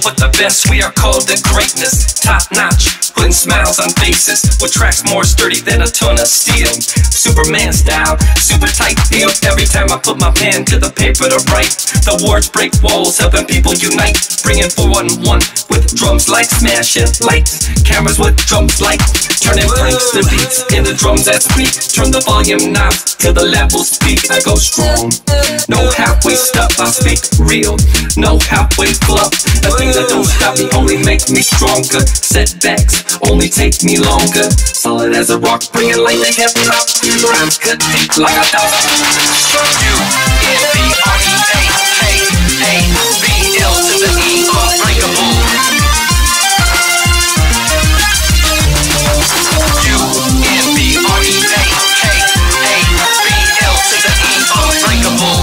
nothing but the best. We are called to greatness, top notch, putting smiles on faces with tracks more sturdy than a ton of steel. Superman style, super tight build. Every time I put my pen to the paper to write, the words break walls, helping people unite, bringing 411 with drums like smashing lights, cameras with drums like turning blanks to beats, and the drums that speak. Turn the volume knobs till the levels peak. I go strong, no halfway stuff. I speak real, no halfway bluff. The things that don't stop me only make me stronger. Setbacks only take me longer. Solid as a rock, bringing light to hip hop. Rhymes cut deep like a thousand. You is B-R-E-A-K-A-B-L to the E, unbreakable. You is B-R-E-A-K-A-B-L to the E, unbreakable.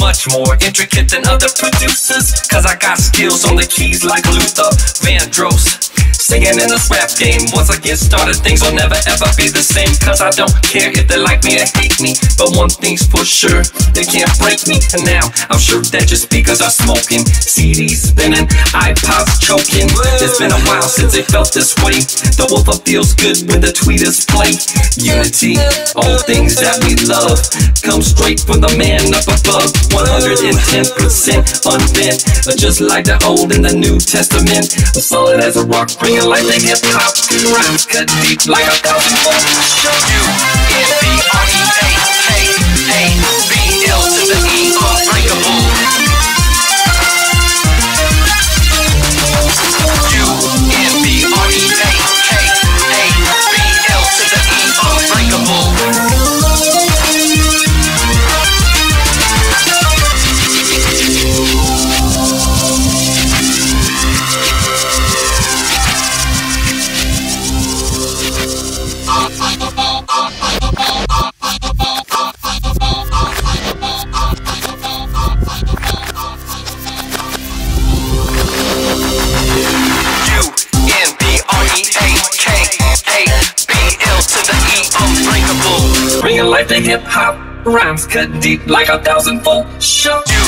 Much more intricate than other producers, cause I got skills on the keys like Luther Vandross. Singing in this rap game, once I get started, things will never ever be the same. Cause I don't care if they like me or hate me, but one thing's for sure, they can't break me. And now, I'm sure that your speakers are smoking, CDs spinning, iPods choking. It's been a while since they felt this way. The woofer feels good when the tweeters play. Unity, all things that we love, come straight from the man up above. 110% unbent, just like the Old and the New Testament. I'm solid as a rock, bringing life to hip hop, rhymes cut deep like a thousand volts. You is B-R-E-A-K-A-B-L to the E, unbreakable. You is B-R-E-A-K-A-B-L to the E, unbreakable. Bringing life to hip hop, rhymes cut deep like a thousand volts.